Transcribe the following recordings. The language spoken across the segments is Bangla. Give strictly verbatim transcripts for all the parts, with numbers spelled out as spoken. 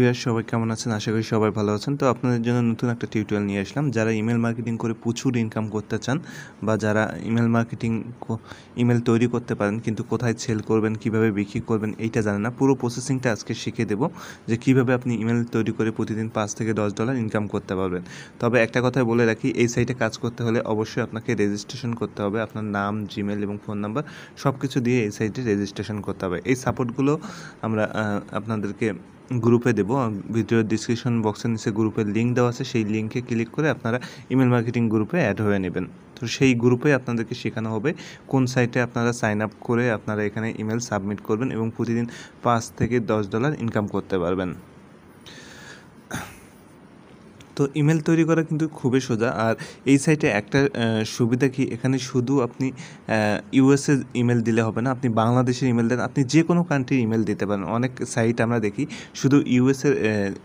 ভিউয়ার সবাই কেমন আছেন, আশা করি সবাই ভালো আছেন। তো আপনাদের জন্য নতুন একটা টিউটোরিয়াল নিয়ে আসলাম। যারা ইমেল মার্কেটিং করে প্রচুর ইনকাম করতে চান বা যারা ইমেল মার্কেটিং ইমেল তৈরি করতে পারেন কিন্তু কোথায় সেল করবেন, কিভাবে বিক্রি করবেন এইটা জানেন না, পুরো প্রসেসিংটা আজকে শিখিয়ে দেবো যে কিভাবে আপনি ইমেল তৈরি করে প্রতিদিন পাঁচ থেকে দশ ডলার ইনকাম করতে পারবেন। তবে একটা কথাই বলে রাখি, এই সাইটে কাজ করতে হলে অবশ্যই আপনাকে রেজিস্ট্রেশন করতে হবে। আপনার নাম, জিমেল এবং ফোন নাম্বার সব কিছু দিয়ে এই সাইটে রেজিস্ট্রেশন করতে হবে। এই সাপোর্টগুলো আমরা আপনাদেরকে গ্রুপে দেবো। ভিডিও ডিসক্রিপশন বক্সের নিচে গ্রুপের লিঙ্ক দেওয়া আছে, সেই লিঙ্কে ক্লিক করে আপনারা ইমেল মার্কেটিং গ্রুপে অ্যাড হয়ে নেবেন। তো সেই গ্রুপে আপনাদেরকে শেখানো হবে কোন সাইটে আপনারা সাইন আপ করে আপনারা এখানে ইমেল সাবমিট করবেন এবং প্রতিদিন পাঁচ থেকে দশ ডলার ইনকাম করতে পারবেন। তো ইমেল তৈরি করা কিন্তু খুবই সোজা। আর এই সাইটে একটা সুবিধা কি, এখানে শুধু আপনি ইউএসএ ইমেল দিলে হবে না, আপনি বাংলাদেশের ইমেল দেন, আপনি যে কোনো কান্ট্রির ইমেল দিতে পারেন। অনেক সাইট আমরা দেখি শুধু ইউএসএর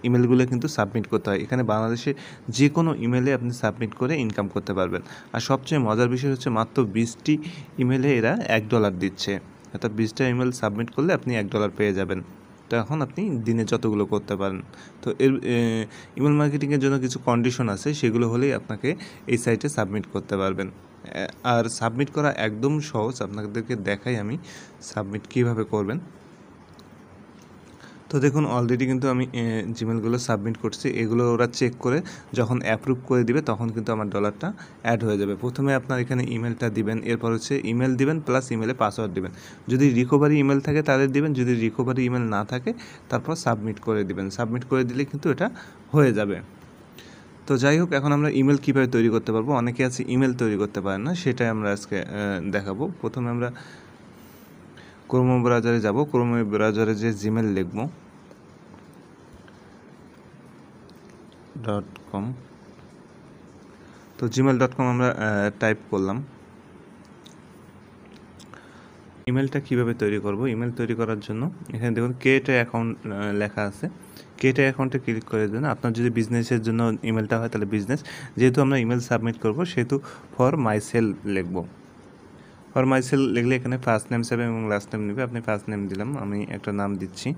ইমেলগুলো কিন্তু সাবমিট করতে হয়, এখানে বাংলাদেশের যে কোনো ইমেলে আপনি সাবমিট করে ইনকাম করতে পারবেন। আর সবচেয়ে মজার বিষয় হচ্ছে মাত্র বিশটি ইমেলে এরা এক ডলার দিচ্ছে, অর্থাৎ বিশটা ইমেল সাবমিট করলে আপনি এক ডলার পেয়ে যাবেন। তো এখন আপনি দিনে যতগুলো করতে পারেন। তো এর ইমেল মার্কেটিংয়ের জন্য কিছু কন্ডিশন আছে, সেগুলো হলেই আপনাকে এই সাইটে সাবমিট করতে পারবেন। আর সাবমিট করা একদম সহজ, আপনাদেরকে দেখাই আমি সাবমিট কীভাবে করবেন। তো দেখুন, অলরেডি কিন্তু আমি জিমেলগুলো সাবমিট করছি। এগুলো ওরা চেক করে যখন অ্যাপ্রুভ করে দিবে তখন কিন্তু আমার ডলারটা অ্যাড হয়ে যাবে। প্রথমে আপনার এখানে ইমেলটা দিবেন, এরপর হচ্ছে ইমেল দিবেন প্লাস ইমেলে পাসওয়ার্ড দিবেন। যদি রিকভারি ইমেল থাকে তাদের দিবেন, যদি রিকভারি ইমেল না থাকে তারপর সাবমিট করে দিবেন। সাবমিট করে দিলে কিন্তু এটা হয়ে যাবে। তো যাই হোক, এখন আমরা ইমেল কীভাবে তৈরি করতে পারবো, অনেকে আছে ইমেল তৈরি করতে পারেন না, সেটাই আমরা আজকে দেখাবো। প্রথমে আমরা ক্রোম ব্রাউজারে যাব, ক্রোম ব্রাউজারে যে জিমেল লিখব ডট কম। তো জিমেল ডট কম আমরা টাইপ করলাম। ইমেলটা কীভাবে তৈরি করব, ইমেল তৈরি করার জন্য এখানে দেখুন ক্রিয়েট অ্যাকাউন্ট লেখা আছে। ক্রিয়েট অ্যাকাউন্টে ক্লিক করে দেন। আপনার যদি বিজনেসের জন্য ইমেলটা হয় তাহলে বিজনেস, যেহেতু আমরা ইমেল সাবমিট করব সেহেতু ফর মাই সেল লিখব। ফর মাই সেল লিখলে এখানে ফার্স্ট নেম হিসাবে এবং লাস্ট নেম নেবে, আপনি ফার্স্ট নেম দিলাম, আমি একটা নাম দিচ্ছি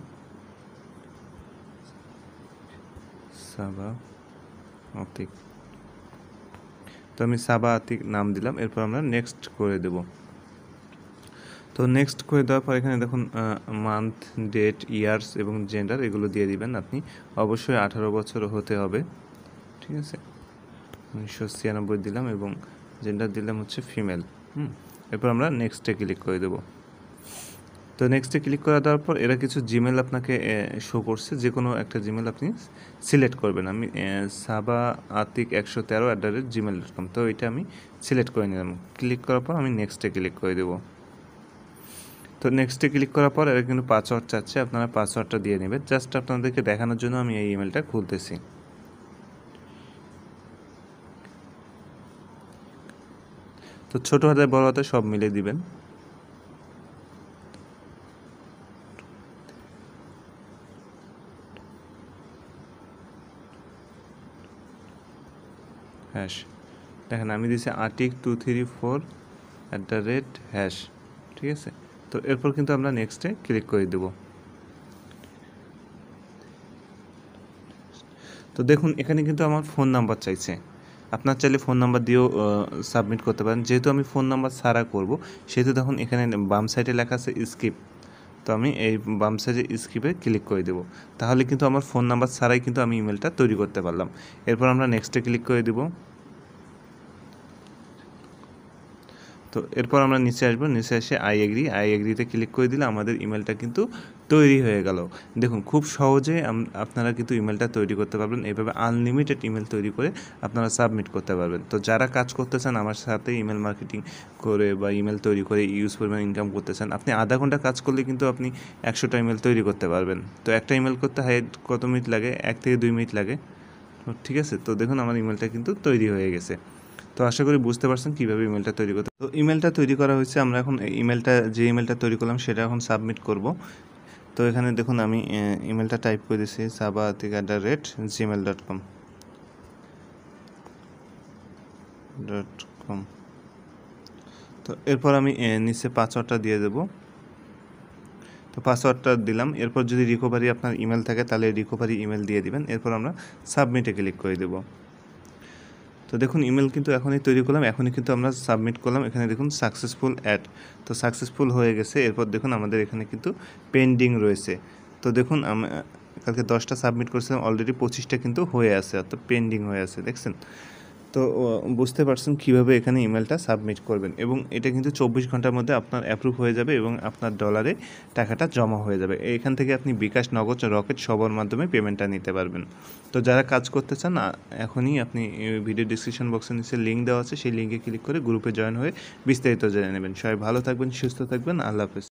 সাবা আতিক। তো আমি সাবা আতিক নাম দিলাম, এরপর আমরা নেক্সট করে দেব। তো নেক্সট করে দেওয়ার পর এখানে দেখুন মান্থ, ডেট, ইয়ার্স এবং জেন্ডার এগুলো দিয়ে দিবেন। আপনি অবশ্যই আঠারো বছর হতে হবে, ঠিক আছে। উনিশশো ছিয়ানব্বই দিলাম এবং জেন্ডার দিলাম হচ্ছে ফিমেল। হুম এরপর আমরা নেক্সটে ক্লিক করে দেবো। তো নেক্সটে ক্লিক করে দেওয়ার পর এরা কিছু জিমেল আপনাকে শো করছে, যে কোনো একটা জিমেল আপনি সিলেক্ট করবেন। আমি সাবা আতিক একশো তেরো at the rate gmail dot com, তো এটা আমি সিলেক্ট করে নিলাম। ক্লিক করার পর আমি নেক্সটে ক্লিক করে দেবো। তো নেক্সটে ক্লিক করার পর এরা কিন্তু পাসওয়ার্ড চাচ্ছে, আপনারা পাসওয়ার্ডটা দিয়ে নেবেন। জাস্ট আপনাদেরকে দেখানোর জন্য আমি এই ইমেলটা খুলতেছি। তো ছোটো হাতে বড় হাতে সব মিলে দিবেন। হ্যাশ দেখেন আমি দিয়েছি Atik two three four at the rate hash, ঠিক আছে। তো এরপর কিন্তু আমরা নেক্সটে ক্লিক করে দেবো। তো দেখুন এখানে কিন্তু আমার ফোন নাম্বার চাইছে, আপনার চাইলে ফোন নাম্বার দিয়েও সাবমিট করতে পারেন। যেহেতু আমি ফোন নাম্বার ছাড়া করব সেহেতু দেখুন এখানে বাম সাইডে লেখা আছে স্কিপ, তো আমি এই বাম সাইডে স্কিপে ক্লিক করে দেবো। তাহলে কিন্তু আমার ফোন নাম্বার ছাড়াই কিন্তু আমি ইমেলটা তৈরি করতে পারলাম। এরপর আমরা নেক্সটে ক্লিক করে দেবো। তো এরপর আমরা নিচে আসবো, নিচে এসে আই এগ্রি, আই এগ্রিতে ক্লিক করে দিলে আমাদের ইমেলটা কিন্তু তৈরি হয়ে গেল। দেখুন খুব সহজে আপনারা কিন্তু ইমেলটা তৈরি করতে পারবেন। এইভাবে আনলিমিটেড ইমেল তৈরি করে আপনারা সাবমিট করতে পারবেন। তো যারা কাজ করতে চান আমার সাথে ইমেল মার্কেটিং করে বা ইমেল তৈরি করে ইউজ পরিমাণ ইনকাম করতে চান, আপনি আধা ঘন্টা কাজ করলে কিন্তু আপনি একশোটা ইমেল তৈরি করতে পারবেন। তো একটা ইমেল করতে হাই কত মিনিট লাগে, এক থেকে দুই মিনিট লাগে, ঠিক আছে। তো দেখুন আমার ইমেলটা কিন্তু তৈরি হয়ে গেছে। তো আশা করি বুঝতে পারছেন কীভাবে ইমেলটা তৈরি করতে। তো ইমেলটা তৈরি করা হয়েছে, আমরা এখন ইমেলটা যে ইমেলটা তৈরি করলাম সেটা এখন সাবমিট করব। তো এখানে দেখুন আমি ইমেলটা টাইপ করে দিয়েছি Saba Atik at the rate gmail dot com dot com তো এরপর আমি নিচে পাসওয়ার্ডটা দিয়ে দেবো। तो पासवर्डটা দিলাম। এরপর যদি রিকভারি আপনার ইমেল থাকে তাহলে রিকভারি ইমেল দিয়ে দিবেন। এরপর আমরা সাবমিটে ক্লিক করে দেব। তো দেখুন ইমেল কিন্তু এখনই তৈরি করলাম, এখনই কিন্তু আমরা সাবমিট করলাম। এখানে দেখুন সাকসেসফুল অ্যাড, তো সাকসেসফুল হয়ে গেছে। এরপর দেখুন আমাদের এখানে কিন্তু পেন্ডিং রয়েছে। তো দেখুন আমি কালকে দশটা সাবমিট করেছিলাম, অলরেডি পঁচিশটা কিন্তু হয়ে আছে, অর্থাৎ পেন্ডিং হয়ে আছে, দেখছেন। তো বুঝতে পারছেন কীভাবে এখানে ইমেলটা সাবমিট করবেন, এবং এটা কিন্তু চব্বিশ ঘন্টার মধ্যে আপনার অ্যাপ্রুভ হয়ে যাবে এবং আপনার ডলারে টাকাটা জমা হয়ে যাবে। এখান থেকে আপনি বিকাশ, নগদ, রকেট সবার মাধ্যমে পেমেন্টটা নিতে পারবেন। তো যারা কাজ করতে চান এখনই আপনি ভিডিও ডিসক্রিপশন বক্সের নিচে লিঙ্ক দেওয়া আছে, সেই লিঙ্কে ক্লিক করে গ্রুপে জয়েন হয়ে বিস্তারিত জেনে নেবেন। সবাই ভালো থাকবেন, সুস্থ থাকবেন, আল্লাহ হাফেজ।